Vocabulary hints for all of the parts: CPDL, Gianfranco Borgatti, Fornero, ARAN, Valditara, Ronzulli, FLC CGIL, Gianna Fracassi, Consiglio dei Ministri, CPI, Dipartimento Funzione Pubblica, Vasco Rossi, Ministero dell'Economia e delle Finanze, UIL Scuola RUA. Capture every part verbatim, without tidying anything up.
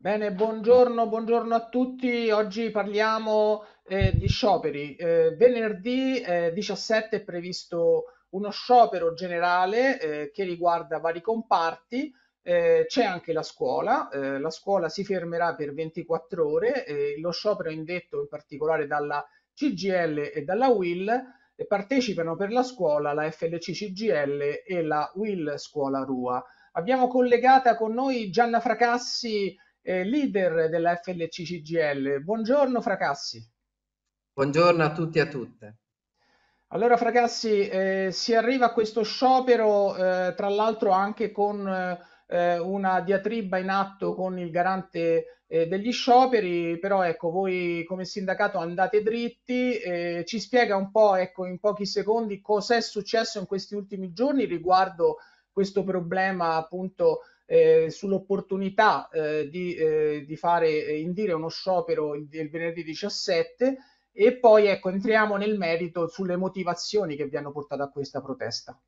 Bene, buongiorno, buongiorno a tutti. Oggi parliamo eh, di scioperi. Eh, venerdì eh, diciassette è previsto uno sciopero generale eh, che riguarda vari comparti. Eh, c'è anche la scuola. Eh, la scuola si fermerà per ventiquattro ore. Eh, lo sciopero è indetto in particolare dalla C G I L e dalla U I L. Eh, partecipano per la scuola la F L C C G I L e la U I L Scuola R U A. Abbiamo collegata con noi Gianna Fracassi, leader della F L C C G I L. Buongiorno Fracassi. Buongiorno a tutti e a tutte. Allora Fracassi, eh, si arriva a questo sciopero eh, tra l'altro anche con eh, una diatriba in atto con il garante eh, degli scioperi, però ecco, voi come sindacato andate dritti. Eh, ci spiega un po', ecco, in pochi secondi cos'è successo in questi ultimi giorni riguardo questo problema appunto Eh, sull'opportunità eh, di, eh, di fare eh, indire uno sciopero il, il venerdì diciassette, e poi ecco entriamo nel merito sulle motivazioni che vi hanno portato a questa protesta.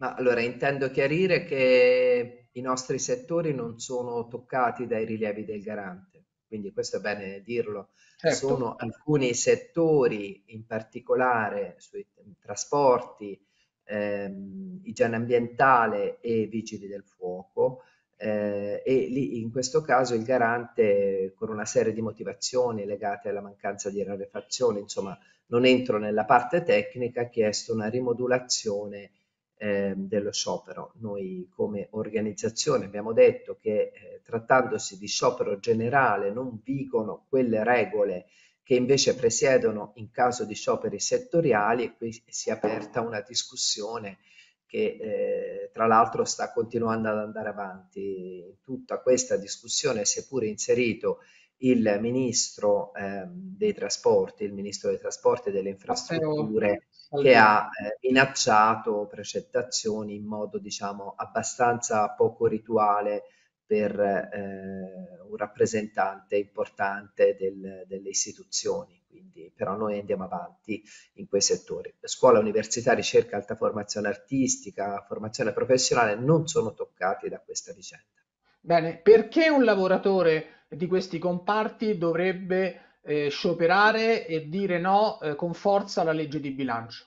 Ma allora intendo chiarire che i nostri settori non sono toccati dai rilievi del garante, quindi questo è bene dirlo. Certo. Sono alcuni settori, in particolare sui trasporti, Ehm, igiene ambientale e vigili del fuoco, eh, e lì in questo caso il garante, con una serie di motivazioni legate alla mancanza di rarefazione, insomma non entro nella parte tecnica, ha chiesto una rimodulazione eh, dello sciopero. Noi come organizzazione abbiamo detto che eh, trattandosi di sciopero generale non vigono quelle regole che invece presiedono in caso di scioperi settoriali, e qui si è aperta una discussione che eh, tra l'altro sta continuando ad andare avanti. In tutta questa discussione si è pure inserito il ministro eh, dei trasporti, il ministro dei trasporti e delle infrastrutture, che ha eh, minacciato precettazioni in modo, diciamo, abbastanza poco rituale per eh, un rappresentante importante del, delle istituzioni. Quindi, però noi andiamo avanti in quei settori. Scuola, università, ricerca, alta formazione artistica, formazione professionale non sono toccati da questa vicenda. Bene, perché un lavoratore di questi comparti dovrebbe eh, scioperare e dire no eh, con forza alla legge di bilancio?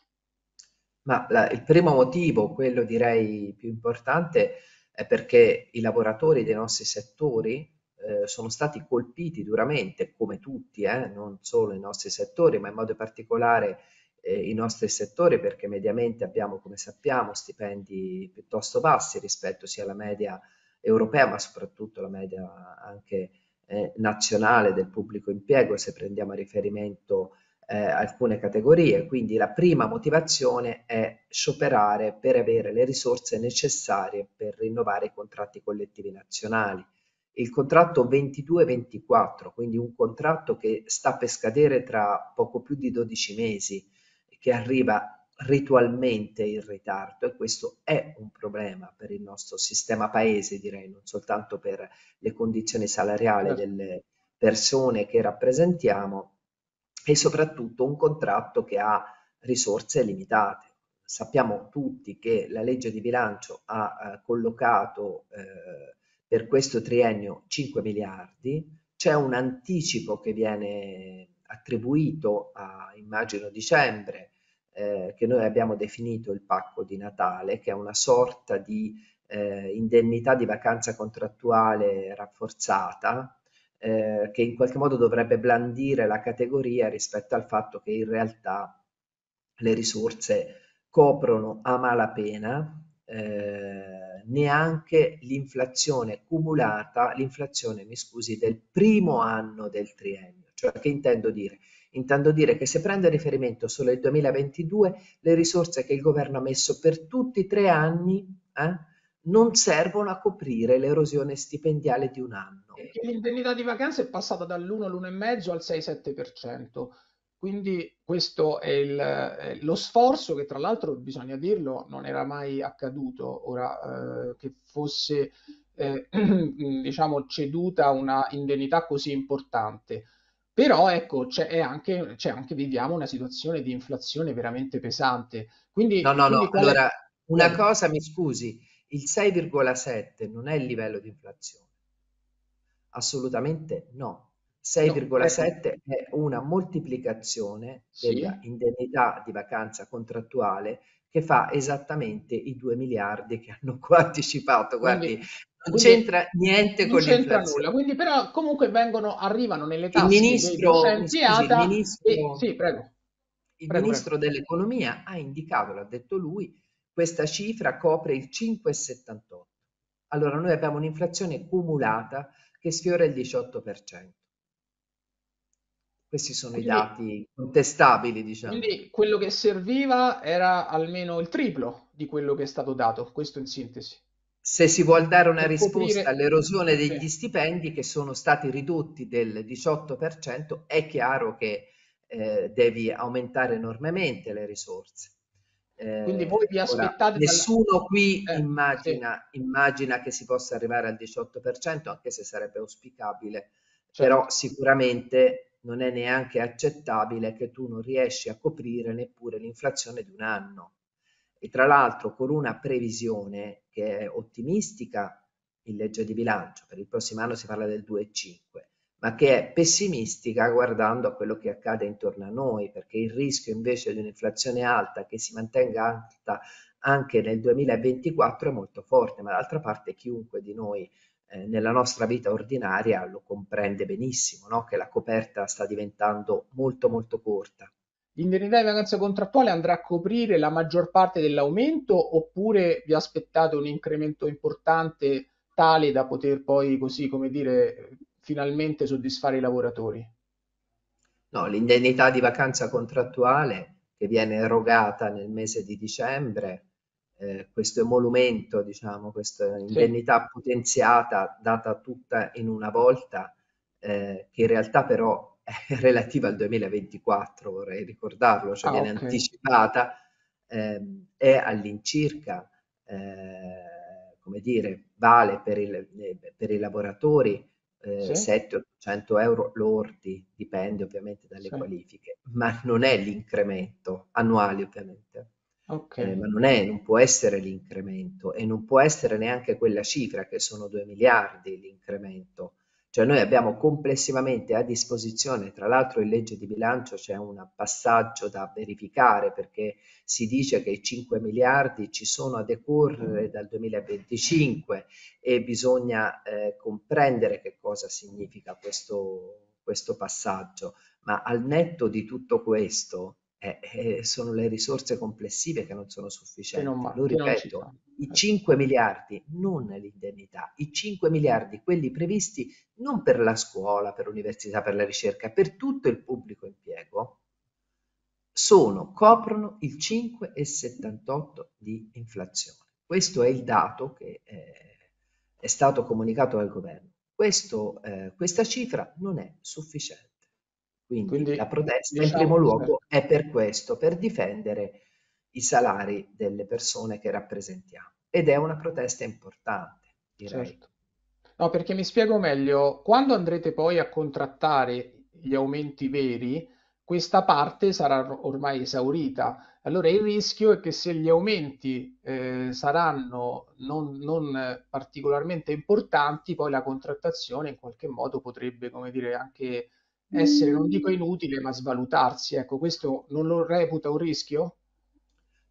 Ma la, il primo motivo, quello direi più importante, è perché i lavoratori dei nostri settori eh, sono stati colpiti duramente, come tutti, eh, non solo i nostri settori, ma in modo particolare eh, i nostri settori, perché mediamente abbiamo, come sappiamo, stipendi piuttosto bassi rispetto sia alla media europea, ma soprattutto alla media anche eh, nazionale del pubblico impiego, se prendiamo a riferimento Eh, alcune categorie. Quindi la prima motivazione è scioperare per avere le risorse necessarie per rinnovare i contratti collettivi nazionali. Il contratto ventidue ventiquattro, quindi un contratto che sta per scadere tra poco più di dodici mesi, che arriva ritualmente in ritardo, e questo è un problema per il nostro sistema paese, direi, non soltanto per le condizioni salariali delle persone che rappresentiamo, e soprattutto un contratto che ha risorse limitate. Sappiamo tutti che la legge di bilancio ha eh, collocato eh, per questo triennio cinque miliardi, c'è un anticipo che viene attribuito a, immagino, dicembre, eh, che noi abbiamo definito il pacco di Natale, che è una sorta di eh, indennità di vacanza contrattuale rafforzata, Eh, che in qualche modo dovrebbe blandire la categoria rispetto al fatto che in realtà le risorse coprono a malapena eh, neanche l'inflazione cumulata, l'inflazione, mi scusi, del primo anno del triennio. Cioè, che intendo dire? Intendo dire che se prendo a riferimento solo il duemilaventidue, le risorse che il governo ha messo per tutti i tre anni eh, non servono a coprire l'erosione stipendiale di un anno. L'indennità di vacanza è passata dall'uno all'uno virgola cinque al sei sette per cento, quindi questo è, il, è lo sforzo che, tra l'altro, bisogna dirlo, non era mai accaduto ora eh, che fosse eh, diciamo ceduta una indennità così importante. Però ecco, c'è anche, anche viviamo una situazione di inflazione veramente pesante. Quindi, no, no, quindi no, allora è... una cosa, mi scusi, il sei virgola sette non è il livello di inflazione. Assolutamente no. sei virgola sette è una moltiplicazione della indennità di vacanza contrattuale che fa esattamente i due miliardi che hanno qua anticipato. Guardi, non c'entra niente con l'inflazione. Quindi però comunque vengono, arrivano nelle tasche dei docenti ATA. Il ministro, e, sì, prego. Il prego, ministro prego. dell'Economia ha indicato, l'ha detto lui, questa cifra copre il cinque virgola settantotto. Allora noi abbiamo un'inflazione cumulata che sfiora il diciotto per cento. Questi sono quindi i dati contestabili, diciamo. Quindi quello che serviva era almeno il triplo di quello che è stato dato, questo in sintesi. Se si vuol dare una risposta coprire... all'erosione degli sì. stipendi che sono stati ridotti del diciotto per cento, è chiaro che eh, devi aumentare enormemente le risorse. Eh, Quindi voi vi aspettate... Ora, nessuno dalla... qui eh, immagina, sì. immagina che si possa arrivare al diciotto per cento, anche se sarebbe auspicabile, certo. Però sicuramente... non è neanche accettabile che tu non riesci a coprire neppure l'inflazione di un anno. E tra l'altro con una previsione che è ottimistica in legge di bilancio, per il prossimo anno si parla del due virgola cinque, ma che è pessimistica guardando a quello che accade intorno a noi, perché il rischio invece di un'inflazione alta che si mantenga alta anche nel duemilaventiquattro è molto forte, ma d'altra parte chiunque di noi nella nostra vita ordinaria lo comprende benissimo, no? Che la coperta sta diventando molto molto corta. L'indennità di vacanza contrattuale andrà a coprire la maggior parte dell'aumento oppure vi aspettate un incremento importante tale da poter poi, così come dire, finalmente soddisfare i lavoratori? No, l'indennità di vacanza contrattuale che viene erogata nel mese di dicembre, Eh, questo emolumento, diciamo, questa indennità sì. potenziata data tutta in una volta, eh, che in realtà però è relativa al duemilaventiquattro, vorrei ricordarlo, cioè ah, viene okay. anticipata, eh, è all'incirca, eh, come dire, vale per, il, per i lavoratori eh, sì. settecento ottocento euro lordi, dipende ovviamente dalle sì. qualifiche, ma non è l'incremento annuale ovviamente. Okay. Eh, ma non è, non può essere l'incremento e non può essere neanche quella cifra che sono due miliardi l'incremento, cioè noi abbiamo complessivamente a disposizione, tra l'altro in legge di bilancio c'è un passaggio da verificare perché si dice che i cinque miliardi ci sono a decorrere dal duemilaventicinque e bisogna eh, comprendere che cosa significa questo, questo passaggio, ma al netto di tutto questo Eh, sono le risorse complessive che non sono sufficienti, non, lo ripeto, i cinque miliardi, non l'indennità, i cinque miliardi quelli previsti non per la scuola, per l'università, per la ricerca, per tutto il pubblico impiego, sono, coprono il cinque virgola settantotto di inflazione. Questo è il dato che eh, è stato comunicato dal governo. Questo, eh, questa cifra non è sufficiente. Quindi, Quindi la protesta diciamo, in primo luogo è per questo, per difendere i salari delle persone che rappresentiamo ed è una protesta importante, direi. Certo. No, perché mi spiego meglio, quando andrete poi a contrattare gli aumenti veri, questa parte sarà ormai esaurita, allora il rischio è che se gli aumenti eh, saranno non, non particolarmente importanti, poi la contrattazione in qualche modo potrebbe, come dire, anche... essere, non dico inutile, ma svalutarsi, ecco, questo non lo reputa un rischio?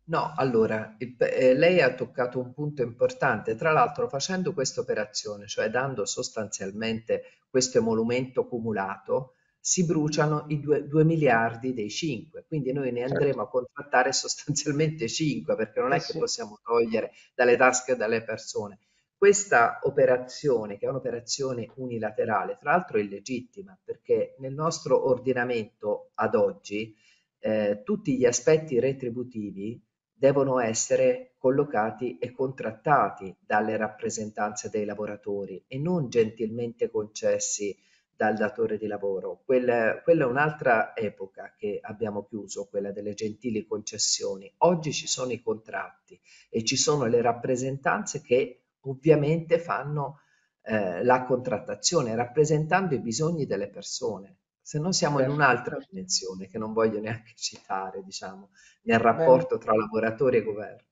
No, allora, il, eh, lei ha toccato un punto importante, tra l'altro facendo questa operazione, cioè dando sostanzialmente questo emolumento cumulato, si bruciano i due miliardi dei cinque, quindi noi ne andremo certo. a contrattare sostanzialmente cinque, perché non eh è sì. che possiamo togliere dalle tasche delle persone. Questa operazione, che è un'operazione unilaterale, tra l'altro illegittima, perché nel nostro ordinamento ad oggi eh, tutti gli aspetti retributivi devono essere collocati e contrattati dalle rappresentanze dei lavoratori e non gentilmente concessi dal datore di lavoro. Quella, quella è un'altra epoca che abbiamo chiuso, quella delle gentili concessioni. Oggi ci sono i contratti e ci sono le rappresentanze che ovviamente fanno eh, la contrattazione rappresentando i bisogni delle persone, se no siamo in un'altra dimensione che non voglio neanche citare, diciamo, nel rapporto tra lavoratori e governo.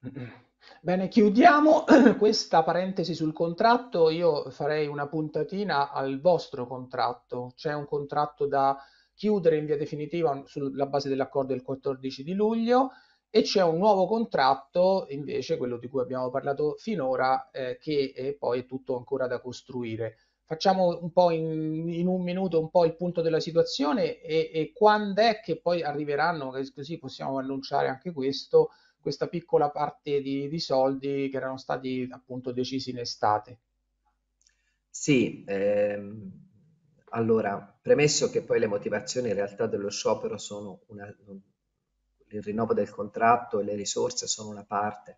Bene, chiudiamo questa parentesi sul contratto. Io farei una puntatina al vostro contratto. C'è un contratto da chiudere in via definitiva sulla base dell'accordo del quattordici di luglio e c'è un nuovo contratto, invece, quello di cui abbiamo parlato finora, eh, che è poi è tutto ancora da costruire. Facciamo un po' in, in un minuto un po' il punto della situazione e, e quando è che poi arriveranno, così possiamo annunciare anche questo, questa piccola parte di, di soldi che erano stati appunto decisi in estate. Sì, ehm, allora, premesso che poi le motivazioni in realtà dello sciopero sono una, il rinnovo del contratto e le risorse sono una parte,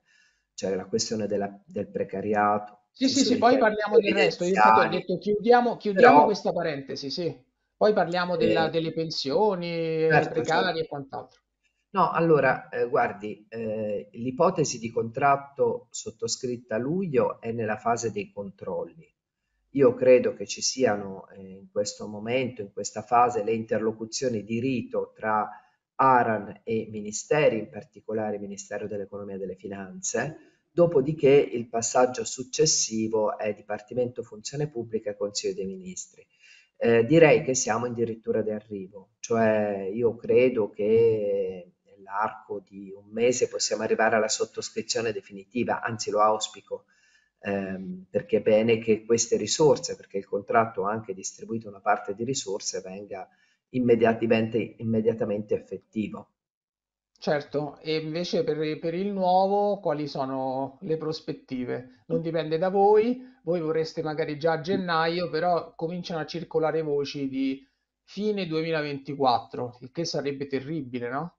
cioè la questione della, del precariato. Sì, sì, sì, poi parliamo del resto. Io ho detto chiudiamo, chiudiamo però, questa parentesi, sì. Poi parliamo della, eh, delle pensioni, certo, precarie, certo, e quant'altro. No, allora, eh, guardi, eh, l'ipotesi di contratto sottoscritta a luglio è nella fase dei controlli. Io credo che ci siano eh, in questo momento, in questa fase, le interlocuzioni di rito tra ARAN e ministeri, in particolare il Ministero dell'Economia e delle Finanze. Dopodiché il passaggio successivo è Dipartimento Funzione Pubblica e Consiglio dei Ministri. Eh, direi che siamo addirittura di arrivo, cioè io credo che nell'arco di un mese possiamo arrivare alla sottoscrizione definitiva, anzi lo auspico, ehm, perché è bene che queste risorse, perché il contratto ha anche distribuito una parte di risorse, venga immediat- diventi immediatamente effettivo. Certo, e invece per, per il nuovo quali sono le prospettive? Non dipende da voi, voi vorreste magari già a gennaio, però cominciano a circolare voci di fine duemilaventiquattro, il che sarebbe terribile, no?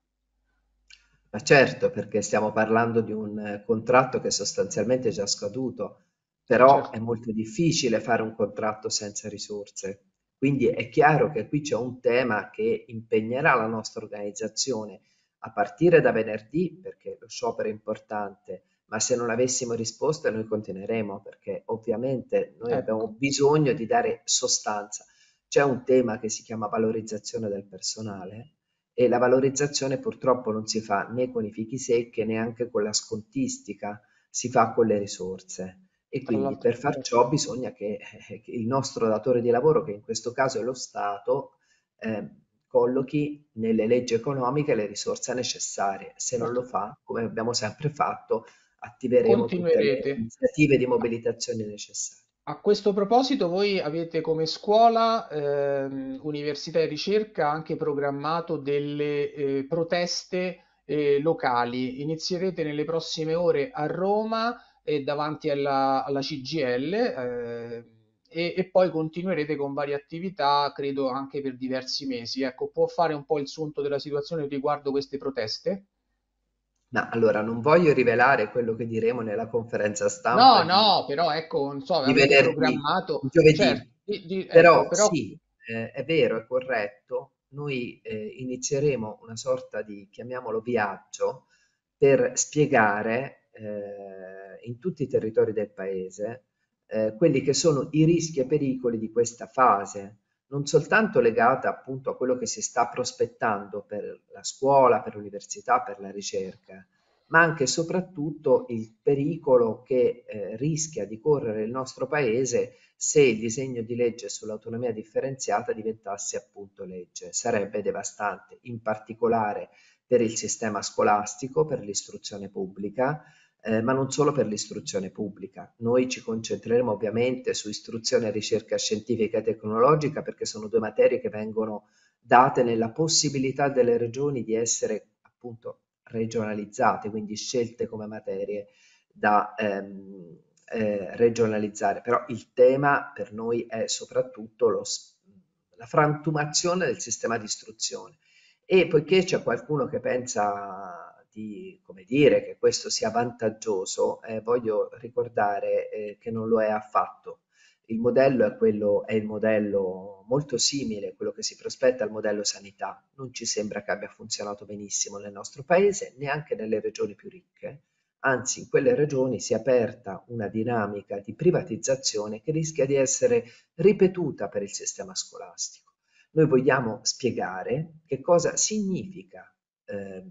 Ma certo, perché stiamo parlando di un contratto che sostanzialmente è già scaduto, però certo, è molto difficile fare un contratto senza risorse. Quindi è chiaro che qui c'è un tema che impegnerà la nostra organizzazione a partire da venerdì, perché lo sciopero è importante, ma se non avessimo risposta noi continueremo, perché ovviamente noi, ecco, abbiamo bisogno di dare sostanza. C'è un tema che si chiama valorizzazione del personale e la valorizzazione purtroppo non si fa né con i fichi secchi né anche con la scontistica, si fa con le risorse. E quindi per far ciò bisogna che, che il nostro datore di lavoro, che in questo caso è lo Stato, eh, collochi nelle leggi economiche le risorse necessarie. Se non lo fa, come abbiamo sempre fatto, attiveremo tutte le iniziative di mobilitazione necessarie. A questo proposito voi avete come scuola, eh, università e ricerca, anche programmato delle eh, proteste eh, locali. Inizierete nelle prossime ore a Roma e eh, davanti alla, alla C G I L, eh, E, e poi continuerete con varie attività, credo anche per diversi mesi. Ecco, può fare un po' il sunto della situazione riguardo queste proteste? No, allora, non voglio rivelare quello che diremo nella conferenza stampa. No, di, no, però ecco, non so, avete programmato... Giovedì, certo, di, di, però, ecco, però sì, eh, è vero, è corretto. Noi eh, inizieremo una sorta di, chiamiamolo, viaggio per spiegare eh, in tutti i territori del Paese Eh, quelli che sono i rischi e pericoli di questa fase, non soltanto legata appunto a quello che si sta prospettando per la scuola, per l'università, per la ricerca, ma anche e soprattutto il pericolo che eh, rischia di correre il nostro Paese se il disegno di legge sull'autonomia differenziata diventasse appunto legge. Sarebbe devastante, in particolare per il sistema scolastico, per l'istruzione pubblica, Eh, ma non solo per l'istruzione pubblica. Noi ci concentreremo ovviamente su istruzione e ricerca scientifica e tecnologica, perché sono due materie che vengono date nella possibilità delle regioni di essere appunto regionalizzate, quindi scelte come materie da ehm, eh, regionalizzare. Però il tema per noi è soprattutto lo, la frantumazione del sistema di istruzione. E poiché c'è qualcuno che pensa di, come dire, che questo sia vantaggioso, eh, voglio ricordare eh, che non lo è affatto. Il modello è quello, è il modello molto simile, quello che si prospetta al modello sanità. Non ci sembra che abbia funzionato benissimo nel nostro paese, neanche nelle regioni più ricche. Anzi, in quelle regioni si è aperta una dinamica di privatizzazione che rischia di essere ripetuta per il sistema scolastico. noi vogliamo spiegare che cosa significa eh,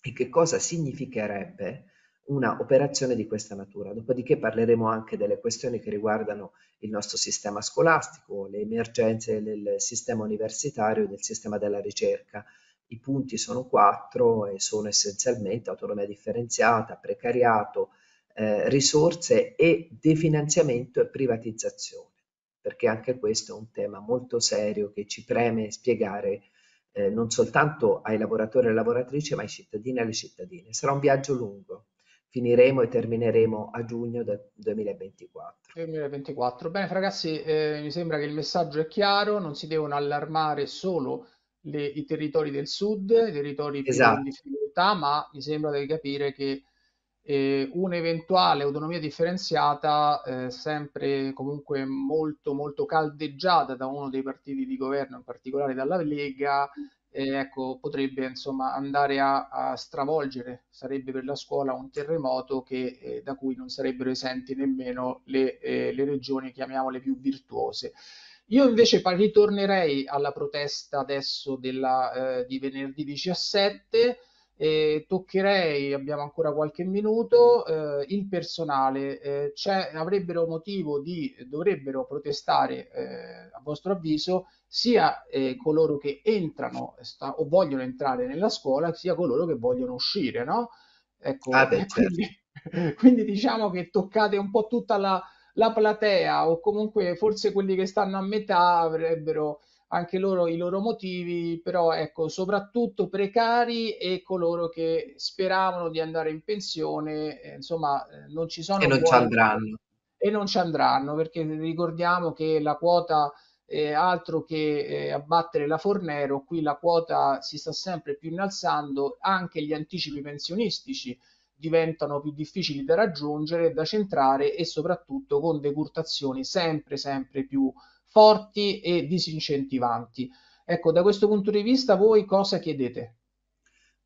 e che cosa significherebbe una operazione di questa natura. Dopodiché parleremo anche delle questioni che riguardano il nostro sistema scolastico, le emergenze del sistema universitario e del sistema della ricerca. I punti sono quattro e sono essenzialmente autonomia differenziata, precariato, eh, risorse e definanziamento e privatizzazione, perché anche questo è un tema molto serio che ci preme spiegare eh, non soltanto ai lavoratori e alle lavoratrici, ma ai cittadini e alle cittadine. Sarà un viaggio lungo. Finiremo e termineremo a giugno del duemilaventiquattro. duemilaventiquattro. Bene, ragazzi, eh, mi sembra che il messaggio è chiaro, non si devono allarmare solo le, i territori del sud, i territori più in difficoltà, ma mi sembra di capire che eh, un'eventuale autonomia differenziata, eh, sempre comunque molto, molto caldeggiata da uno dei partiti di governo, in particolare dalla Lega, Eh, ecco, potrebbe insomma andare a, a stravolgere, sarebbe per la scuola un terremoto che, eh, da cui non sarebbero esenti nemmeno le, eh, le regioni, chiamiamole, più virtuose. Io invece ritornerei alla protesta adesso della, eh, di venerdì diciassette, eh, toccherei, abbiamo ancora qualche minuto, eh, il personale, eh, cioè, avrebbero motivo di, dovrebbero protestare eh, a vostro avviso sia eh, coloro che entrano sta, o vogliono entrare nella scuola, sia coloro che vogliono uscire, no? Ecco, ah, beh, quindi, certo. Quindi diciamo che toccate un po' tutta la, la platea, o comunque forse quelli che stanno a metà avrebbero anche loro i loro motivi, però ecco, soprattutto precari e coloro che speravano di andare in pensione, eh, insomma, non ci sono... E non ci andranno. E non ci andranno, perché ricordiamo che la quota... Eh, altro che eh, abbattere la Fornero, qui la quota si sta sempre più innalzando, anche gli anticipi pensionistici diventano più difficili da raggiungere, da centrare e soprattutto con decurtazioni sempre sempre più forti e disincentivanti. Ecco, da questo punto di vista voi cosa chiedete?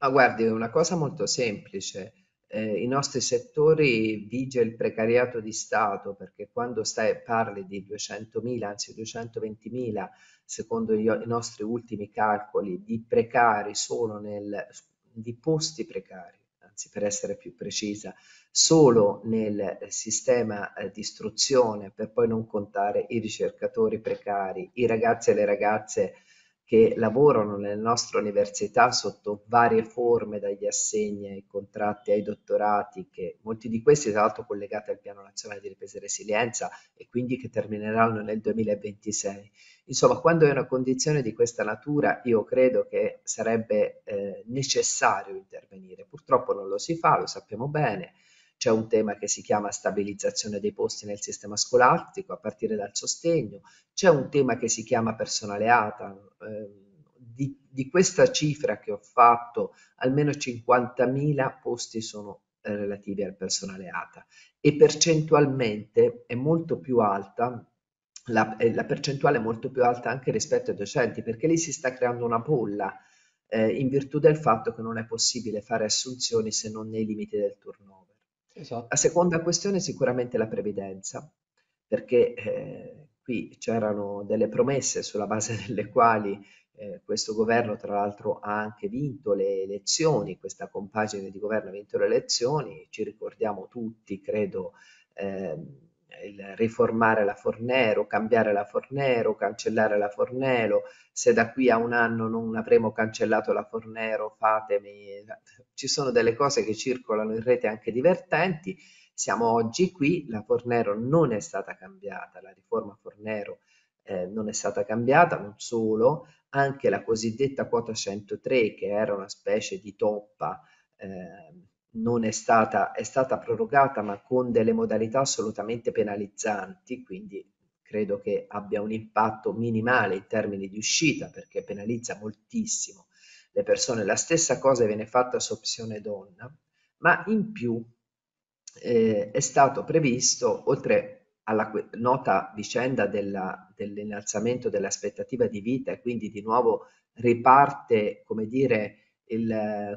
Ma guardi, è una cosa molto semplice. Eh, I nostri settori vige il precariato di Stato, perché quando stai, parli di duecentomila, anzi duecentoventimila, secondo gli, i nostri ultimi calcoli, di precari solo nel, di posti precari, anzi per essere più precisa, solo nel sistema eh, di istruzione, per poi non contare i ricercatori precari, i ragazzi e le ragazze che lavorano nelle nostre università sotto varie forme, dagli assegni ai contratti ai dottorati, che molti di questi tra l'altro collegati al Piano Nazionale di Ripresa e Resilienza e quindi che termineranno nel duemilaventisei. Insomma, quando è una condizione di questa natura io credo che sarebbe eh, necessario intervenire. Purtroppo non lo si fa, lo sappiamo bene. C'è un tema che si chiama stabilizzazione dei posti nel sistema scolastico a partire dal sostegno, c'è un tema che si chiama personale ATA. Eh, di, di questa cifra che ho fatto, almeno cinquantamila posti sono eh, relativi al personale ATA e percentualmente è molto più alta, la, eh, la percentuale è molto più alta anche rispetto ai docenti, perché lì si sta creando una bolla eh, in virtù del fatto che non è possibile fare assunzioni se non nei limiti del turnover. Esatto. La seconda questione è sicuramente la previdenza, perché eh, qui c'erano delle promesse sulla base delle quali eh, questo governo tra l'altro ha anche vinto le elezioni, questa compagine di governo ha vinto le elezioni, ci ricordiamo tutti, credo, eh, il riformare la Fornero, cambiare la Fornero, cancellare la Fornero, se da qui a un anno non avremo cancellato la Fornero fatemi, ci sono delle cose che circolano in rete anche divertenti. Siamo oggi qui, la Fornero non è stata cambiata, la riforma Fornero eh, non è stata cambiata, non solo, anche la cosiddetta quota centotré che era una specie di toppa eh, non è stata, è stata prorogata ma con delle modalità assolutamente penalizzanti, quindi credo che abbia un impatto minimale in termini di uscita perché penalizza moltissimo le persone. La stessa cosa viene fatta su opzione donna, ma in più eh, è stato previsto, oltre alla nota vicenda della, dell'innalzamento dell'aspettativa di vita e quindi di nuovo riparte, come dire, Il,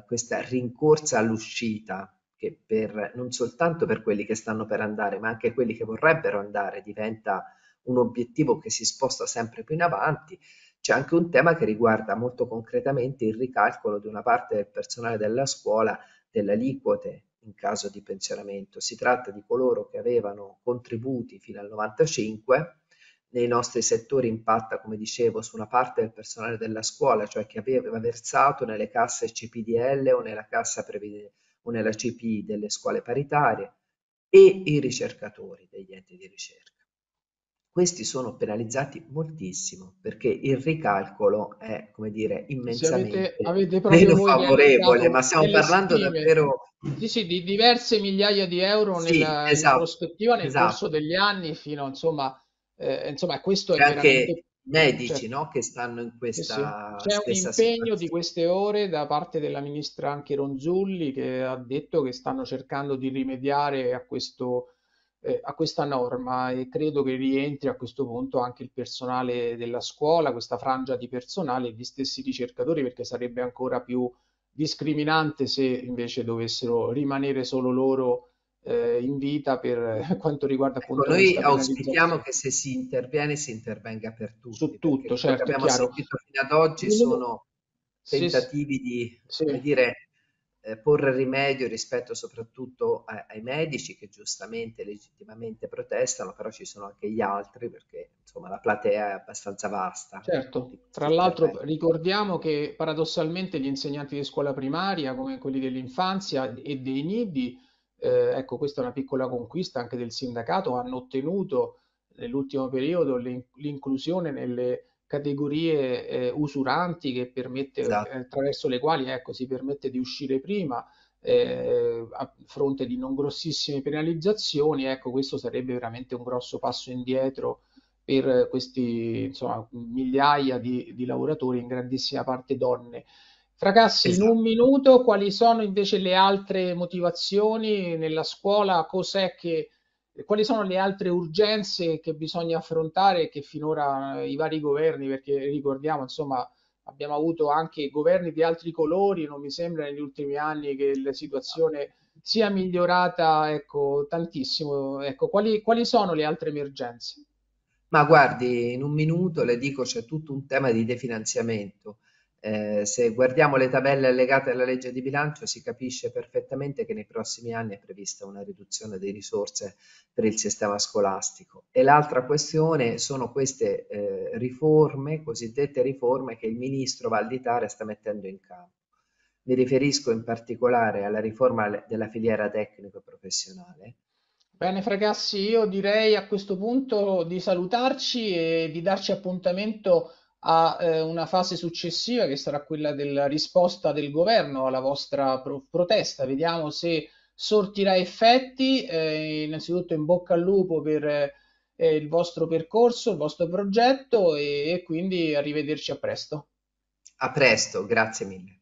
questa rincorsa all'uscita che per, non soltanto per quelli che stanno per andare ma anche quelli che vorrebbero andare diventa un obiettivo che si sposta sempre più in avanti. C'è anche un tema che riguarda molto concretamente il ricalcolo di una parte del personale della scuola delle aliquote in caso di pensionamento. Si tratta di coloro che avevano contributi fino al novantacinque. Nei nostri settori impatta, come dicevo, su una parte del personale della scuola, cioè che aveva versato nelle casse C P D L o nella cassa prevede, o nella C P I delle scuole paritarie, e i ricercatori degli enti di ricerca. Questi sono penalizzati moltissimo perché il ricalcolo è, come dire, immensamente avete, avete meno favorevole, ma stiamo parlando stime. davvero... Sì, sì, di diverse migliaia di euro sì, nella, esatto, in prospettiva nel esatto. corso degli anni fino, insomma... Eh, insomma, questo è veramente... medici, cioè, no? che stanno in questa sì, sì. C'è un impegno situazione. Di queste ore da parte della ministra anche Ronzulli, che ha detto che stanno cercando di rimediare a, questo, eh, a questa norma, e credo che rientri a questo punto anche il personale della scuola, questa frangia di personale, e gli stessi ricercatori, perché sarebbe ancora più discriminante se invece dovessero rimanere solo loro in vita per quanto riguarda, appunto, ecco, noi auspichiamo che se si interviene si intervenga per tutti, su tutto, certo, abbiamo chiaro. sentito fino ad oggi sono tentativi sì, di sì. come dire, eh, porre rimedio rispetto soprattutto a, ai medici, che giustamente legittimamente protestano, però ci sono anche gli altri, perché insomma la platea è abbastanza vasta. Certo, tra l'altro ricordiamo che paradossalmente gli insegnanti di scuola primaria, come quelli dell'infanzia e dei nidi, Eh, ecco, questa è una piccola conquista anche del sindacato, hanno ottenuto nell'ultimo periodo l'inclusione nelle categorie eh, usuranti, che permette, esatto. eh, attraverso le quali ecco, si permette di uscire prima eh, a fronte di non grossissime penalizzazioni. Ecco, questo sarebbe veramente un grosso passo indietro per questi insomma, migliaia di, di lavoratori, in grandissima parte donne. Fracassi, esatto. in un minuto, quali sono invece le altre motivazioni nella scuola? Cos'è che, quali sono le altre urgenze che bisogna affrontare, che finora i vari governi, perché ricordiamo, insomma, abbiamo avuto anche governi di altri colori, non mi sembra negli ultimi anni che la situazione sia migliorata ecco, tantissimo. Ecco, quali, quali sono le altre emergenze? Ma guardi, in un minuto le dico, c'è tutto un tema di definanziamento. Eh, se guardiamo le tabelle allegate alla legge di bilancio si capisce perfettamente che nei prossimi anni è prevista una riduzione di risorse per il sistema scolastico, e l'altra questione sono queste eh, riforme, cosiddette riforme, che il ministro Valditara sta mettendo in campo. Mi riferisco in particolare alla riforma della filiera tecnico-professionale. Bene Fracassi, io direi a questo punto di salutarci e di darci appuntamento a eh, una fase successiva, che sarà quella della risposta del governo alla vostra pro protesta. Vediamo se sortirà effetti. Eh, innanzitutto in bocca al lupo per eh, il vostro percorso, il vostro progetto, e, e quindi arrivederci a presto. A presto, grazie mille.